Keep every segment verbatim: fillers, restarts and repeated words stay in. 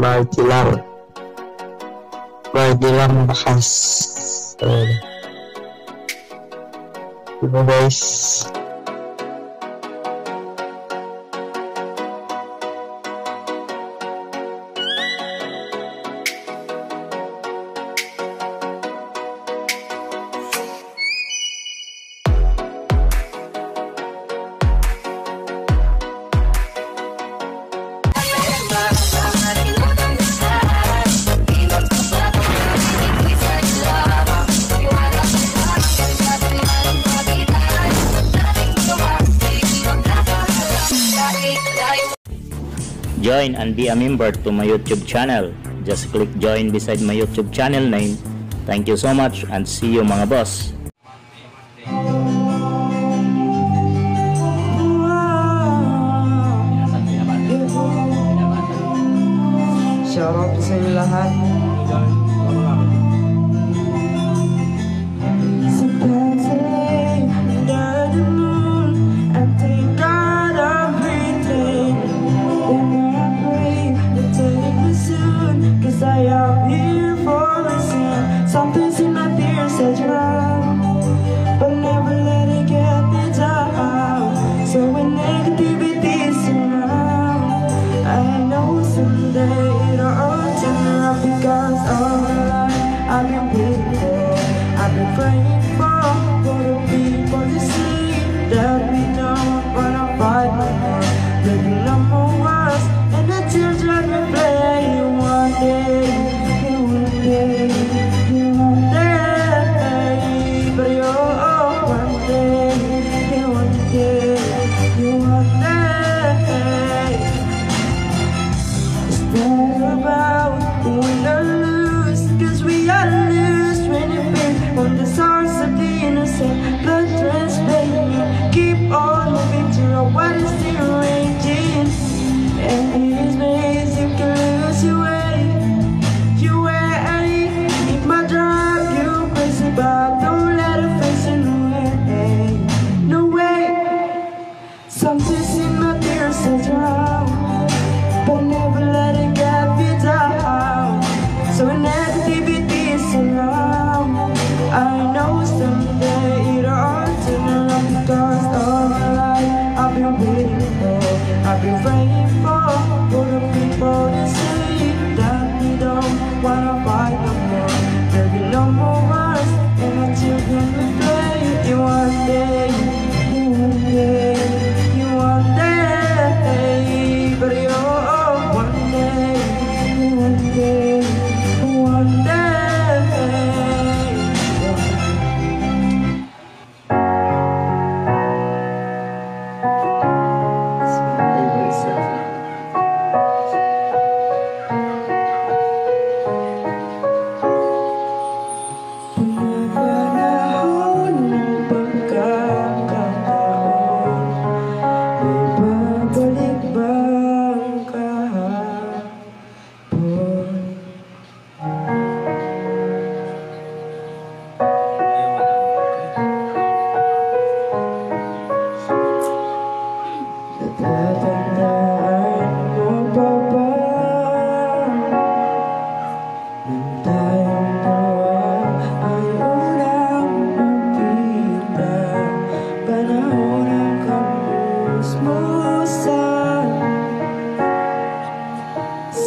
Martilang Martilang Bakas. Ayan, diba guys? Join and be a member to my YouTube channel. Just click join beside my YouTube channel name. Thank you so much and see you mga boss. Shout out sa inyo lahat. But never let it get me down.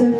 Who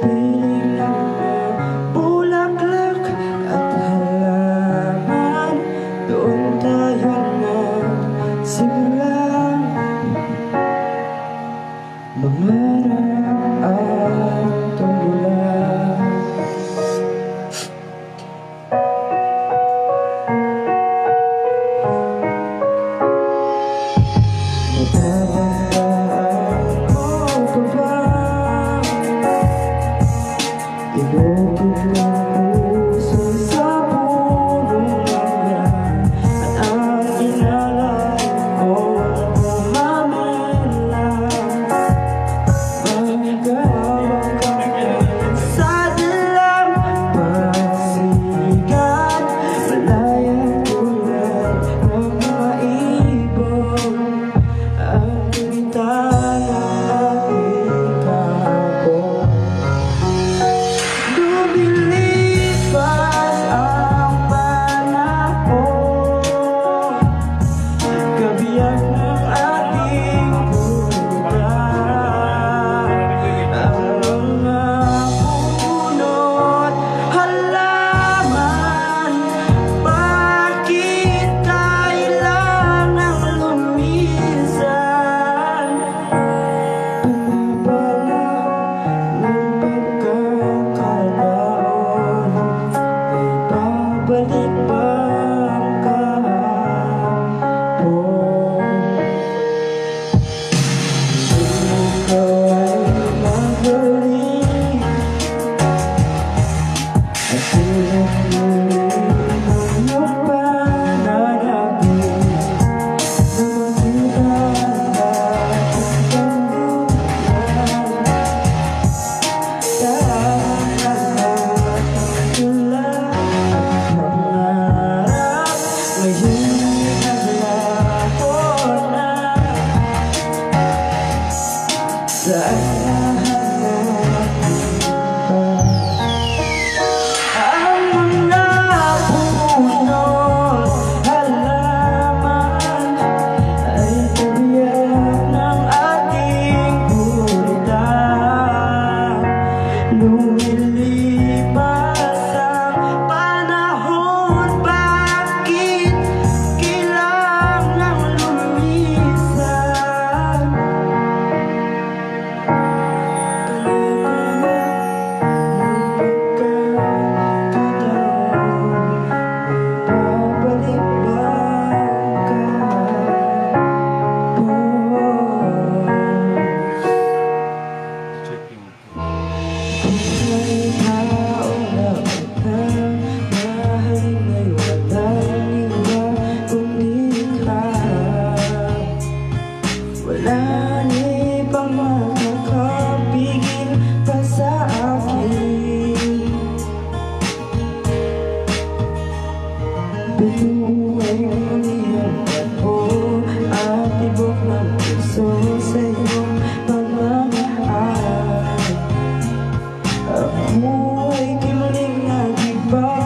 ain't giving up the bar?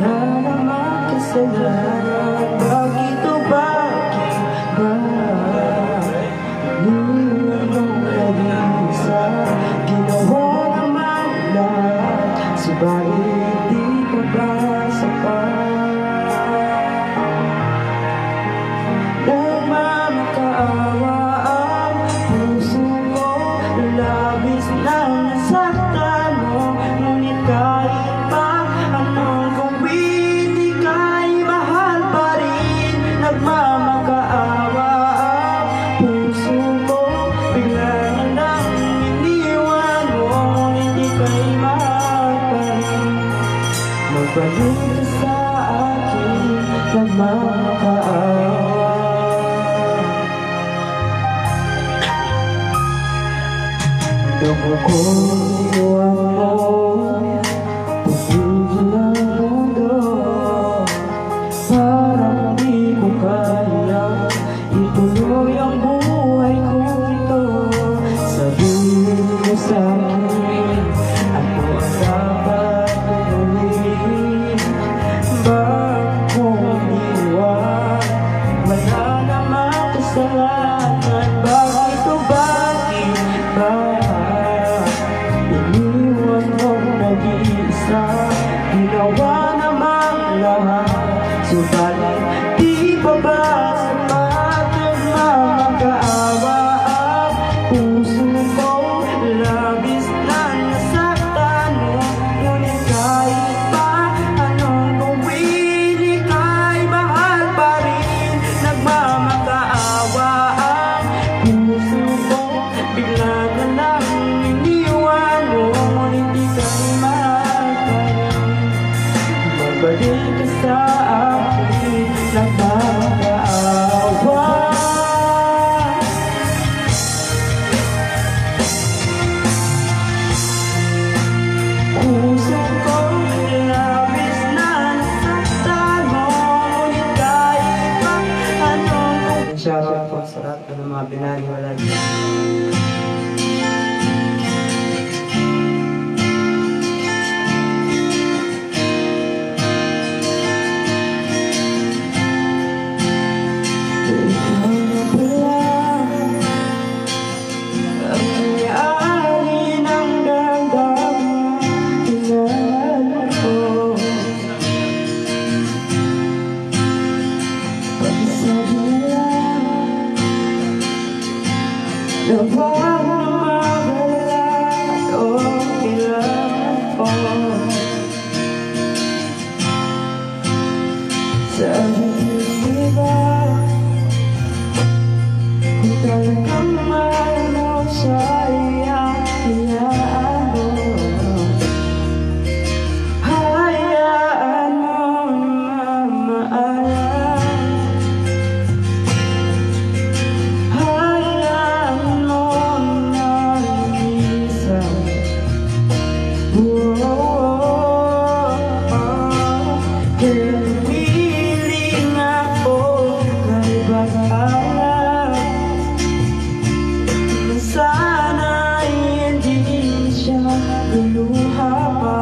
naman kasalanan. Bakit o bakit ba nilunong ka rin sa ginawa naman lahat? Subalit di ka ba sapat? Nagmamakaawa ang puso ko, labis na nasaktan mo, ngunit kahit pa anong gawin, di ka'y mahal pa rin. Nagmamakaawa ang puso ko, bigla na lang iniwan mo, ngunit di ka'y mahal pa rin. Magbalik ka sa akin, nagmamakaawa. Doon ko iwan mo, pag-ibig ng mundo, parang di mo kaya ituloy ang buhay ko ito. Sabihin mo sa'kin, ako ang dapat tuloy. Ba't kong iwan, wala namang kasalanan. Bakit o bakit ba ginawa naman lahat? Subalit di pa ba sapat? Nagmamakaawa ang puso ko, labis na nasaktan mo, ngunit kahit pa anong gawin, ika'y mahal pa rin. Nagmamakaawa ang puso ko, bigla na lang iniwan mo, ngunit di ka'y mahal pa rin. Magbalik ka sa akin, nagmamakaawa. Puso ko, labis na nasaktan mo, ngunit kahit pa anong gawin. Shoutout po sa lahat ng mga pinaniwala niyo. The power of love, oh, piling ako kay bakal. Sana hindi siya luluha pa,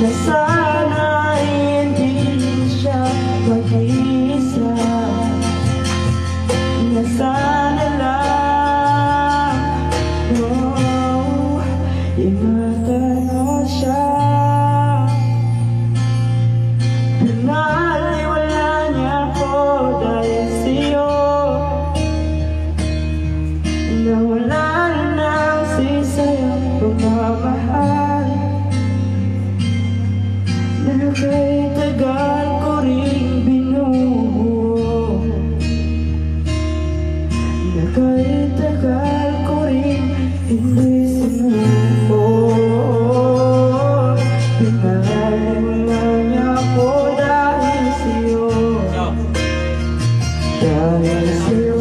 na sana hindi siya mag-iisa, na sana lang, oh, imatalo siya. Pagmamahal na kay tagal ko rin binuo, na kay tagal ko rin hindi sinuko. Pinahalin na niya ako dahil sa'yo, dahil sa'yo.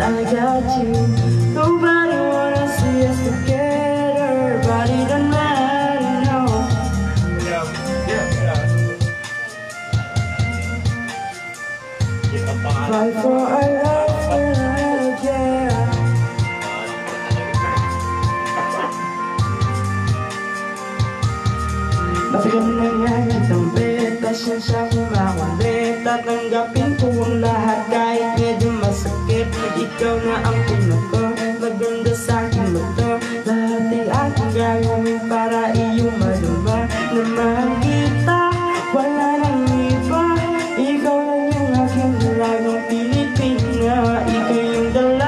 Naglaman ang aking dalaw.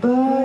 But